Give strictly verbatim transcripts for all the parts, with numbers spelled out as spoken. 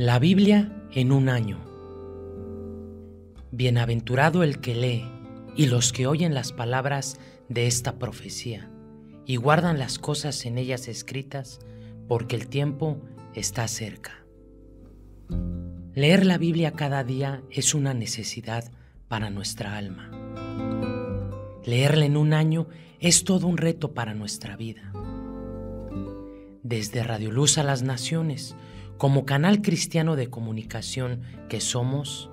La Biblia en un año. Bienaventurado el que lee y los que oyen las palabras de esta profecía y guardan las cosas en ellas escritas, porque el tiempo está cerca. Leer la Biblia cada día es una necesidad para nuestra alma. Leerla en un año es todo un reto para nuestra vida. Desde Radioluz a las Naciones, como canal cristiano de comunicación que somos,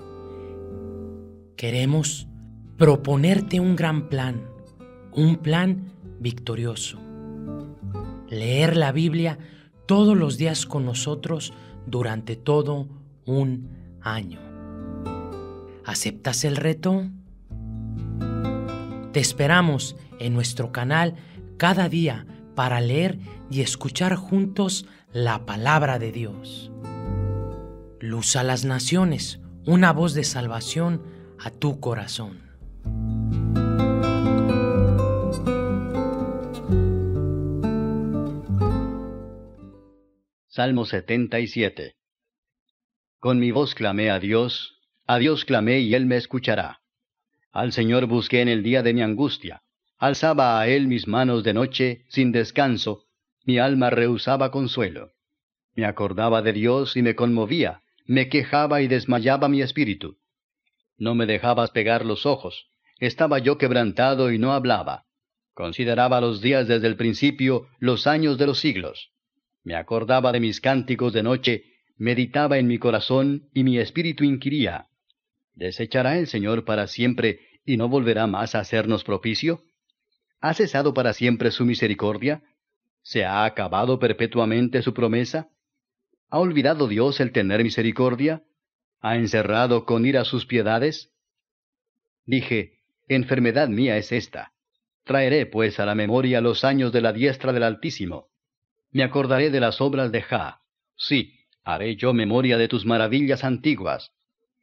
queremos proponerte un gran plan, un plan victorioso. Leer la Biblia todos los días con nosotros durante todo un año. ¿Aceptas el reto? Te esperamos en nuestro canal cada día para leer y escuchar juntos la palabra de Dios. Luz a las Naciones, una voz de salvación a tu corazón. Salmo setenta y siete. Con mi voz clamé a Dios, a Dios clamé y Él me escuchará. Al Señor busqué en el día de mi angustia. Alzaba a Él mis manos de noche, sin descanso. Mi alma rehusaba consuelo. Me acordaba de Dios y me conmovía, me quejaba y desmayaba mi espíritu. No me dejabas pegar los ojos, estaba yo quebrantado y no hablaba. Consideraba los días desde el principio, los años de los siglos. Me acordaba de mis cánticos de noche, meditaba en mi corazón y mi espíritu inquiría. ¿Desechará el Señor para siempre y no volverá más a hacernos propicio? ¿Ha cesado para siempre su misericordia? ¿Se ha acabado perpetuamente su promesa? ¿Ha olvidado Dios el tener misericordia? ¿Ha encerrado con ira sus piedades? Dije, enfermedad mía es esta. Traeré pues a la memoria los años de la diestra del Altísimo. Me acordaré de las obras de Jah. Sí, haré yo memoria de tus maravillas antiguas.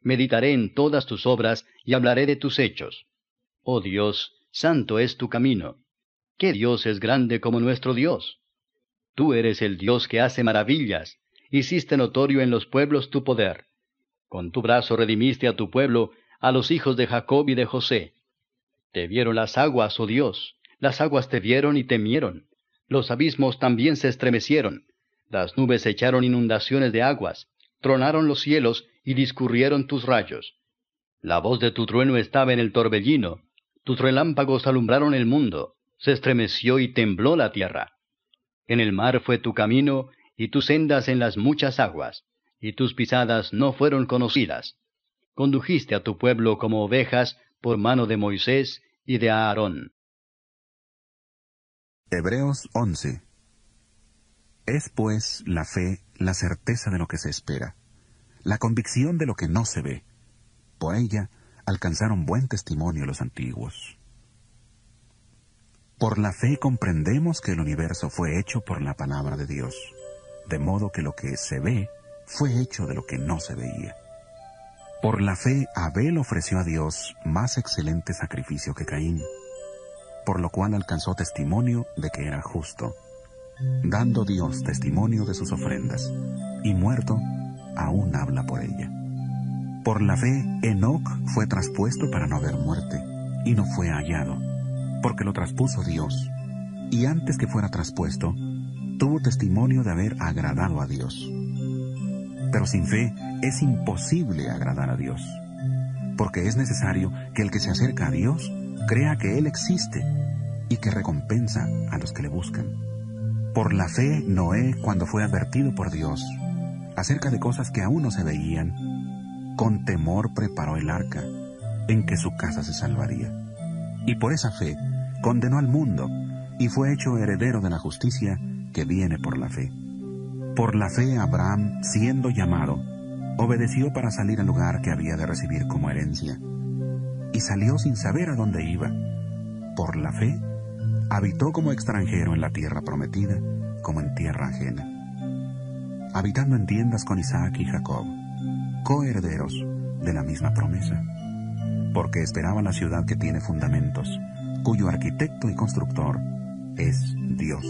Meditaré en todas tus obras y hablaré de tus hechos. Oh Dios, santo es tu camino. ¿Qué Dios es grande como nuestro Dios? Tú eres el Dios que hace maravillas, hiciste notorio en los pueblos tu poder. Con tu brazo redimiste a tu pueblo, a los hijos de Jacob y de José. Te vieron las aguas, oh Dios, las aguas te vieron y temieron. Los abismos también se estremecieron, las nubes echaron inundaciones de aguas, tronaron los cielos y discurrieron tus rayos. La voz de tu trueno estaba en el torbellino, tus relámpagos alumbraron el mundo. Se estremeció y tembló la tierra. En el mar fue tu camino, y tus sendas en las muchas aguas, y tus pisadas no fueron conocidas. Condujiste a tu pueblo como ovejas por mano de Moisés y de Aarón. Hebreos once. Es pues la fe la certeza de lo que se espera, la convicción de lo que no se ve. Por ella alcanzaron buen testimonio los antiguos. Por la fe comprendemos que el universo fue hecho por la palabra de Dios, de modo que lo que se ve fue hecho de lo que no se veía. Por la fe Abel ofreció a Dios más excelente sacrificio que Caín, por lo cual alcanzó testimonio de que era justo, dando Dios testimonio de sus ofrendas, y muerto aún habla por ella. Por la fe Enoc fue traspuesto para no haber muerte, y no fue hallado, porque lo traspuso Dios, y antes que fuera traspuesto, tuvo testimonio de haber agradado a Dios. Pero sin fe es imposible agradar a Dios, porque es necesario que el que se acerca a Dios crea que Él existe y que recompensa a los que le buscan. Por la fe Noé, cuando fue advertido por Dios acerca de cosas que aún no se veían, con temor preparó el arca en que su casa se salvaría, y por esa fe condenó al mundo y fue hecho heredero de la justicia que viene por la fe. Por la fe Abraham, siendo llamado, obedeció para salir al lugar que había de recibir como herencia, y salió sin saber a dónde iba. Por la fe habitó como extranjero en la tierra prometida, como en tierra ajena, habitando en tiendas con Isaac y Jacob, coherederos de la misma promesa, porque esperaba la ciudad que tiene fundamentos, cuyo arquitecto y constructor es Dios.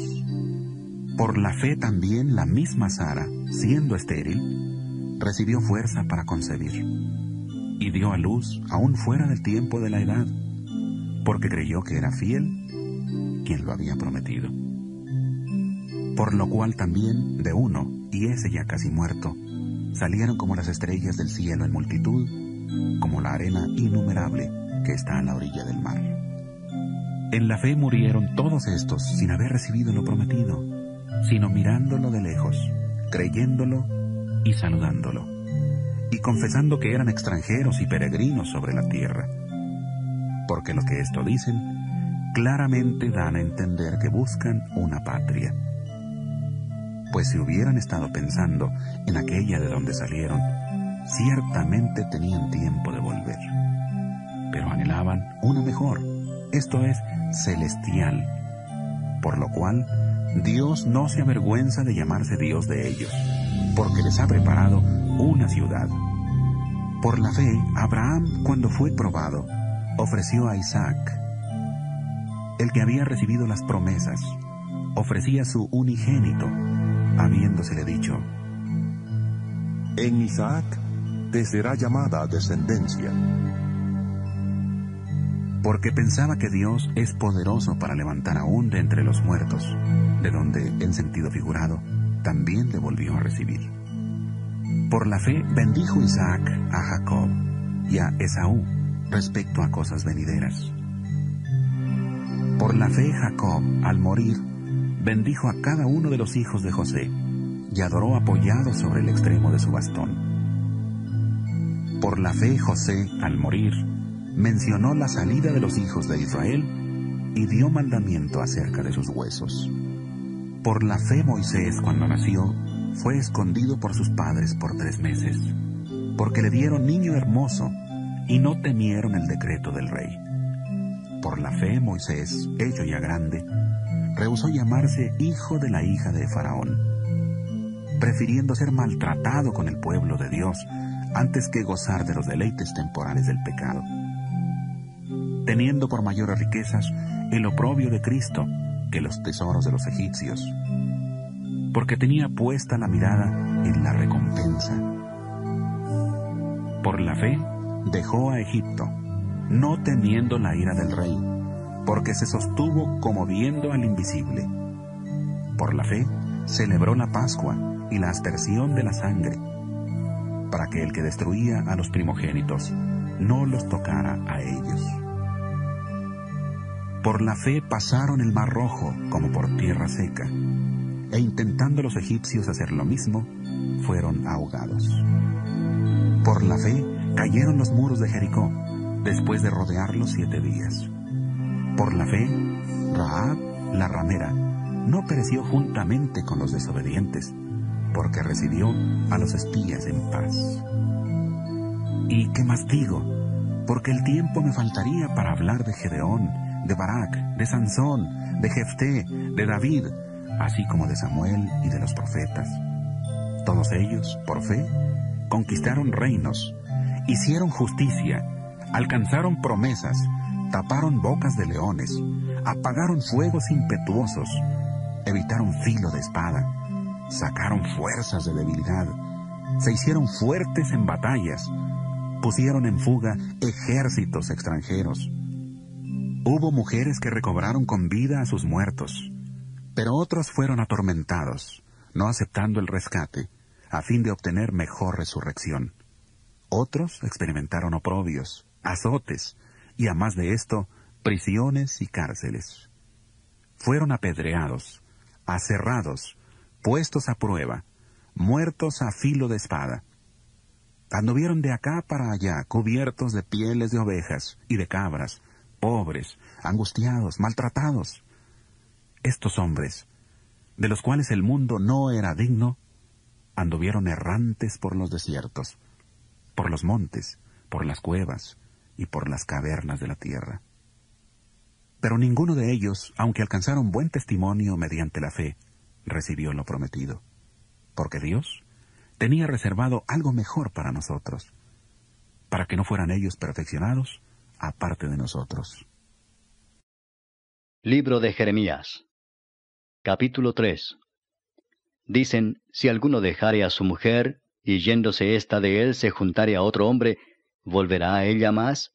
Por la fe también la misma Sara, siendo estéril, recibió fuerza para concebir, y dio a luz aún fuera del tiempo de la edad, porque creyó que era fiel quien lo había prometido. Por lo cual también de uno, y ese ya casi muerto, salieron como las estrellas del cielo en multitud, como la arena innumerable que está a la orilla del mar. En la fe murieron todos estos sin haber recibido lo prometido, sino mirándolo de lejos, creyéndolo y saludándolo, y confesando que eran extranjeros y peregrinos sobre la tierra. Porque los que esto dicen, claramente dan a entender que buscan una patria. Pues si hubieran estado pensando en aquella de donde salieron, ciertamente tenían tiempo de volver. Pero anhelaban una mejor, esto es, celestial, por lo cual Dios no se avergüenza de llamarse Dios de ellos, porque les ha preparado una ciudad. Por la fe, Abraham, cuando fue probado, ofreció a Isaac, el que había recibido las promesas, ofrecía su unigénito, habiéndosele dicho: en Isaac te será llamada descendencia. Porque pensaba que Dios es poderoso para levantar aún de entre los muertos, de donde, en sentido figurado, también le volvió a recibir. Por la fe bendijo Isaac a Jacob y a Esaú respecto a cosas venideras. Por la fe Jacob, al morir, bendijo a cada uno de los hijos de José, y adoró apoyado sobre el extremo de su bastón. Por la fe José, al morir, mencionó la salida de los hijos de Israel, y dio mandamiento acerca de sus huesos. Por la fe Moisés, cuando nació, fue escondido por sus padres por tres meses, porque le dieron niño hermoso, y no temieron el decreto del rey. Por la fe Moisés, hecho ya grande, rehusó llamarse hijo de la hija de Faraón, prefiriendo ser maltratado con el pueblo de Dios antes que gozar de los deleites temporales del pecado, teniendo por mayores riquezas el oprobio de Cristo que los tesoros de los egipcios, porque tenía puesta la mirada en la recompensa. Por la fe dejó a Egipto, no temiendo la ira del rey, porque se sostuvo como viendo al invisible. Por la fe celebró la Pascua y la aspersión de la sangre, para que el que destruía a los primogénitos no los tocara a ellos. Por la fe pasaron el mar Rojo como por tierra seca, e intentando los egipcios hacer lo mismo, fueron ahogados. Por la fe cayeron los muros de Jericó, después de rodearlos siete días. Por la fe, Rahab la ramera no pereció juntamente con los desobedientes, porque recibió a los espías en paz. ¿Y qué más digo? Porque el tiempo me faltaría para hablar de Gedeón, de Barak, de Sansón, de Jefté, de David, así como de Samuel y de los profetas. Todos ellos, por fe, conquistaron reinos, hicieron justicia, alcanzaron promesas, taparon bocas de leones, apagaron fuegos impetuosos, evitaron filo de espada, sacaron fuerzas de debilidad, se hicieron fuertes en batallas, pusieron en fuga ejércitos extranjeros. Hubo mujeres que recobraron con vida a sus muertos, pero otros fueron atormentados, no aceptando el rescate, a fin de obtener mejor resurrección. Otros experimentaron oprobios, azotes, y a más de esto, prisiones y cárceles. Fueron apedreados, aserrados, puestos a prueba, muertos a filo de espada. Anduvieron de acá para allá, cubiertos de pieles de ovejas y de cabras, pobres, angustiados, maltratados. Estos hombres, de los cuales el mundo no era digno, anduvieron errantes por los desiertos, por los montes, por las cuevas y por las cavernas de la tierra. Pero ninguno de ellos, aunque alcanzaron buen testimonio mediante la fe, recibió lo prometido, porque Dios tenía reservado algo mejor para nosotros, para que no fueran ellos perfeccionados aparte de nosotros. Libro de Jeremías, capítulo tres. Dicen, si alguno dejare a su mujer y yéndose ésta de él se juntare a otro hombre, ¿volverá a ella más?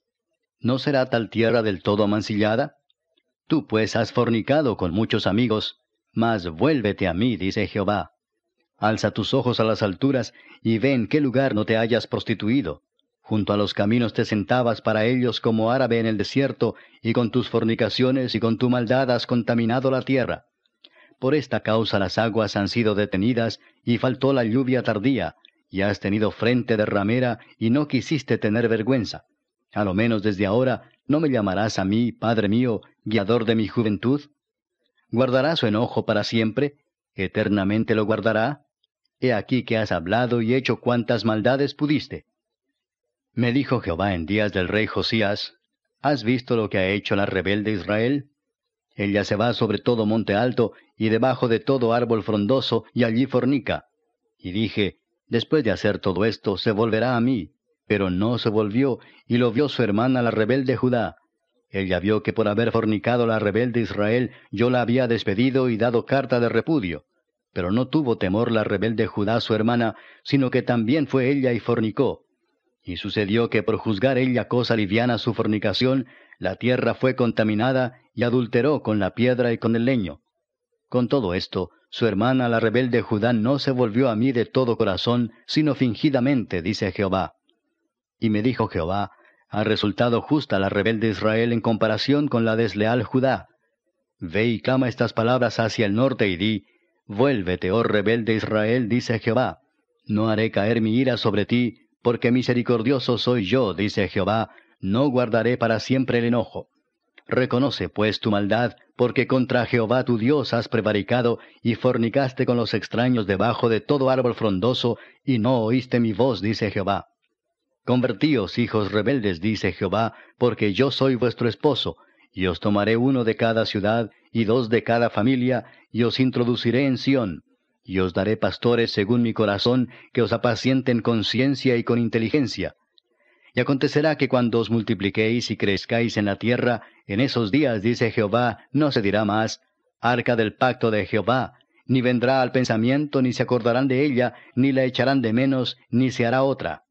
¿No será tal tierra del todo amancillada? Tú pues has fornicado con muchos amigos, mas vuélvete a mí, dice Jehová. Alza tus ojos a las alturas, y ve en qué lugar no te hayas prostituido. Junto a los caminos te sentabas para ellos como árabe en el desierto, y con tus fornicaciones y con tu maldad has contaminado la tierra. Por esta causa las aguas han sido detenidas, y faltó la lluvia tardía, y has tenido frente de ramera, y no quisiste tener vergüenza. A lo menos desde ahora, ¿no me llamarás a mí, Padre mío, guiador de mi juventud? ¿Guardará su enojo para siempre? ¿Eternamente lo guardará? He aquí que has hablado y hecho cuantas maldades pudiste. Me dijo Jehová en días del rey Josías, ¿has visto lo que ha hecho la rebelde Israel? Ella se va sobre todo monte alto, y debajo de todo árbol frondoso, y allí fornica. Y dije, después de hacer todo esto, se volverá a mí. Pero no se volvió, y lo vio su hermana la rebelde Judá. Ella vio que por haber fornicado la rebelde Israel, yo la había despedido y dado carta de repudio. Pero no tuvo temor la rebelde Judá su hermana, sino que también fue ella y fornicó. Y sucedió que por juzgar ella cosa liviana su fornicación, la tierra fue contaminada y adulteró con la piedra y con el leño. Con todo esto, su hermana la rebelde Judá no se volvió a mí de todo corazón, sino fingidamente, dice Jehová. Y me dijo Jehová, ha resultado justa la rebelde Israel en comparación con la desleal Judá. Ve y clama estas palabras hacia el norte y di, vuélvete, oh rebelde Israel, dice Jehová. No haré caer mi ira sobre ti, porque misericordioso soy yo, dice Jehová, no guardaré para siempre el enojo. Reconoce pues tu maldad, porque contra Jehová tu Dios has prevaricado, y fornicaste con los extraños debajo de todo árbol frondoso, y no oíste mi voz, dice Jehová. Convertíos, hijos rebeldes, dice Jehová, porque yo soy vuestro esposo, y os tomaré uno de cada ciudad, y dos de cada familia, y os introduciré en Sión, y os daré pastores según mi corazón, que os apacienten con ciencia y con inteligencia. Y acontecerá que cuando os multipliquéis y crezcáis en la tierra, en esos días, dice Jehová, no se dirá más, arca del pacto de Jehová, ni vendrá al pensamiento, ni se acordarán de ella, ni la echarán de menos, ni se hará otra.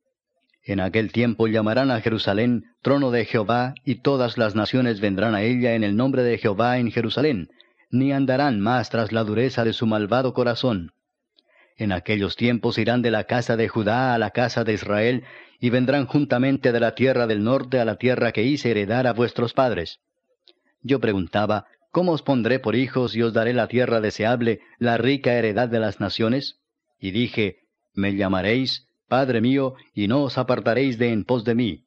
En aquel tiempo llamarán a Jerusalén trono de Jehová, y todas las naciones vendrán a ella en el nombre de Jehová en Jerusalén, ni andarán más tras la dureza de su malvado corazón. En aquellos tiempos irán de la casa de Judá a la casa de Israel, y vendrán juntamente de la tierra del norte a la tierra que hice heredar a vuestros padres. Yo preguntaba, ¿cómo os pondré por hijos y os daré la tierra deseable, la rica heredad de las naciones? Y dije, me llamaréis Padre mío, y no os apartaréis de en pos de mí.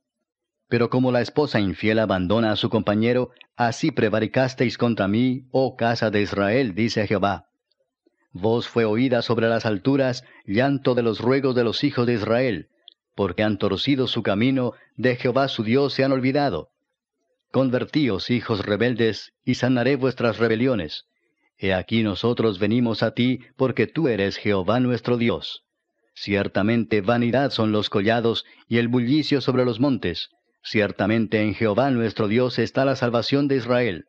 Pero como la esposa infiel abandona a su compañero, así prevaricasteis contra mí, oh casa de Israel, dice Jehová. Voz fue oída sobre las alturas, llanto de los ruegos de los hijos de Israel, porque han torcido su camino, de Jehová su Dios se han olvidado. Convertíos, hijos rebeldes, y sanaré vuestras rebeliones. He aquí nosotros venimos a ti, porque tú eres Jehová nuestro Dios. Ciertamente vanidad son los collados, y el bullicio sobre los montes. Ciertamente en Jehová nuestro Dios está la salvación de Israel.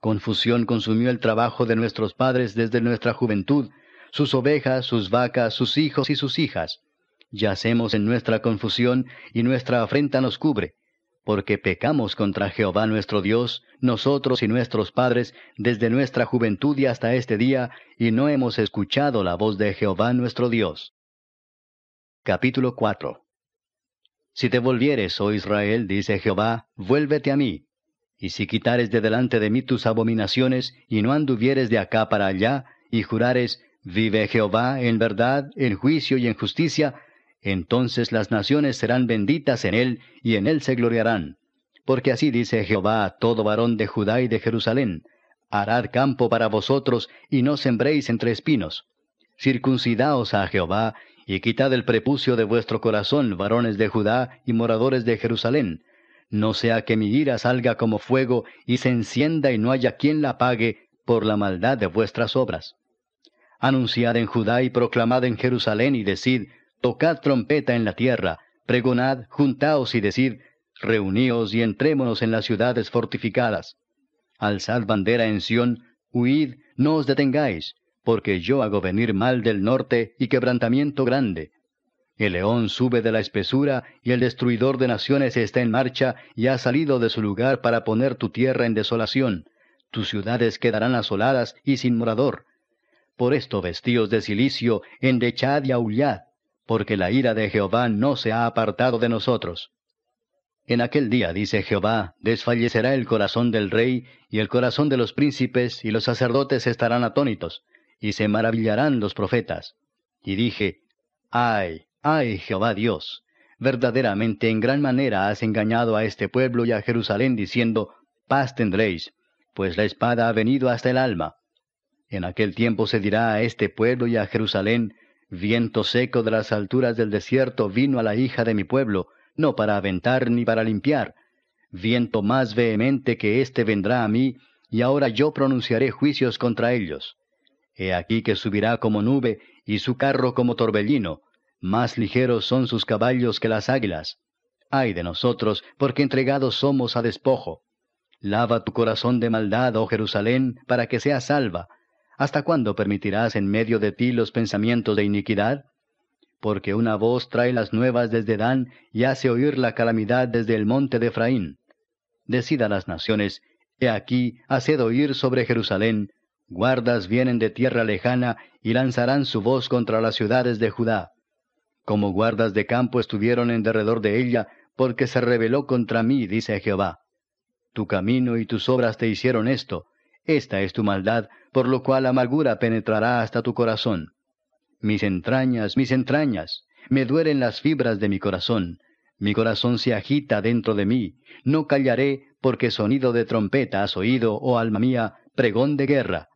Confusión consumió el trabajo de nuestros padres desde nuestra juventud, sus ovejas, sus vacas, sus hijos y sus hijas. Yacemos en nuestra confusión, y nuestra afrenta nos cubre. Porque pecamos contra Jehová nuestro Dios, nosotros y nuestros padres, desde nuestra juventud y hasta este día, y no hemos escuchado la voz de Jehová nuestro Dios. Capítulo cuatro. Si te volvieres, oh Israel, dice Jehová, vuélvete a mí. Y si quitares de delante de mí tus abominaciones, y no anduvieres de acá para allá, y jurares, vive Jehová, en verdad, en juicio y en justicia, entonces las naciones serán benditas en él, y en él se gloriarán. Porque así dice Jehová a todo varón de Judá y de Jerusalén, harad campo para vosotros, y no sembréis entre espinos. Circuncidaos a Jehová, y quitad el prepucio de vuestro corazón, varones de Judá y moradores de Jerusalén, no sea que mi ira salga como fuego, y se encienda y no haya quien la apague, por la maldad de vuestras obras. Anunciad en Judá y proclamad en Jerusalén, y decid, tocad trompeta en la tierra, pregonad, juntaos y decid, reuníos y entrémonos en las ciudades fortificadas. Alzad bandera en Sión, huid, no os detengáis, porque yo hago venir mal del norte y quebrantamiento grande. El león sube de la espesura, y el destruidor de naciones está en marcha, y ha salido de su lugar para poner tu tierra en desolación. Tus ciudades quedarán asoladas y sin morador. Por esto vestíos de cilicio, endechad y aullad, porque la ira de Jehová no se ha apartado de nosotros. En aquel día, dice Jehová, desfallecerá el corazón del rey, y el corazón de los príncipes, y los sacerdotes estarán atónitos, y se maravillarán los profetas. Y dije, ¡ay! ¡Ay, Jehová Dios! Verdaderamente en gran manera has engañado a este pueblo y a Jerusalén, diciendo, paz tendréis, pues la espada ha venido hasta el alma. En aquel tiempo se dirá a este pueblo y a Jerusalén, viento seco de las alturas del desierto vino a la hija de mi pueblo, no para aventar ni para limpiar. Viento más vehemente que éste vendrá a mí, y ahora yo pronunciaré juicios contra ellos. He aquí que subirá como nube, y su carro como torbellino. Más ligeros son sus caballos que las águilas. Ay de nosotros, porque entregados somos a despojo. Lava tu corazón de maldad, oh Jerusalén, para que seas salva. ¿Hasta cuándo permitirás en medio de ti los pensamientos de iniquidad? Porque una voz trae las nuevas desde Dan, y hace oír la calamidad desde el monte de Efraín. Decid a las naciones, he aquí, haced oír sobre Jerusalén, guardas vienen de tierra lejana, y lanzarán su voz contra las ciudades de Judá. Como guardas de campo estuvieron en derredor de ella, porque se rebeló contra mí, dice Jehová. Tu camino y tus obras te hicieron esto, esta es tu maldad, por lo cual amargura penetrará hasta tu corazón. Mis entrañas, mis entrañas, me duelen las fibras de mi corazón, mi corazón se agita dentro de mí, no callaré, porque sonido de trompeta has oído, oh alma mía, pregón de guerra.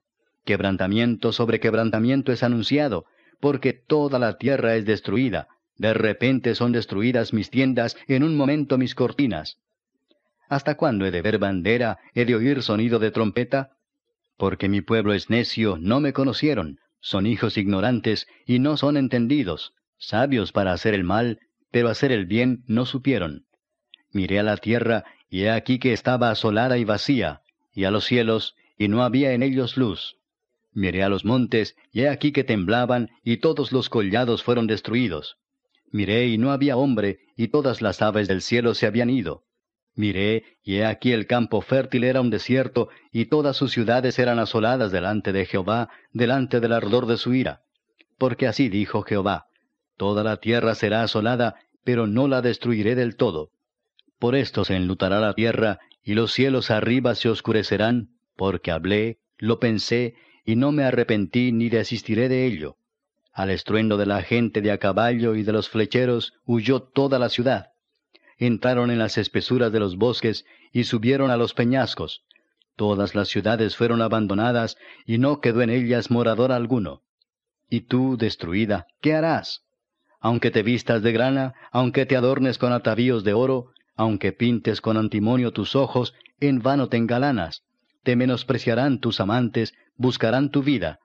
Quebrantamiento sobre quebrantamiento es anunciado, porque toda la tierra es destruida, de repente son destruidas mis tiendas, en un momento mis cortinas. ¿Hasta cuándo he de ver bandera, he de oír sonido de trompeta? Porque mi pueblo es necio, no me conocieron, son hijos ignorantes, y no son entendidos, sabios para hacer el mal, pero hacer el bien no supieron. Miré a la tierra, y he aquí que estaba asolada y vacía, y a los cielos, y no había en ellos luz. Miré a los montes, y he aquí que temblaban, y todos los collados fueron destruidos. Miré, y no había hombre, y todas las aves del cielo se habían ido. Miré, y he aquí el campo fértil era un desierto, y todas sus ciudades eran asoladas delante de Jehová, delante del ardor de su ira. Porque así dijo Jehová, toda la tierra será asolada, pero no la destruiré del todo. Por esto se enlutará la tierra, y los cielos arriba se oscurecerán, porque hablé, lo pensé, y no me arrepentí ni desistiré de ello. Al estruendo de la gente de a caballo y de los flecheros huyó toda la ciudad. Entraron en las espesuras de los bosques y subieron a los peñascos. Todas las ciudades fueron abandonadas y no quedó en ellas morador alguno. Y tú, destruida, ¿qué harás? Aunque te vistas de grana, aunque te adornes con atavíos de oro, aunque pintes con antimonio tus ojos, en vano te engalanas. Te menospreciarán tus amantes, buscarán tu vida.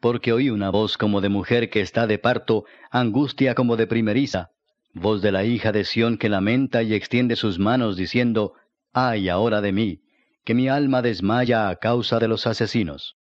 Porque oí una voz como de mujer que está de parto, angustia como de primeriza, voz de la hija de Sión que lamenta y extiende sus manos diciendo, ¡ay ahora de mí! Que mi alma desmaya a causa de los asesinos.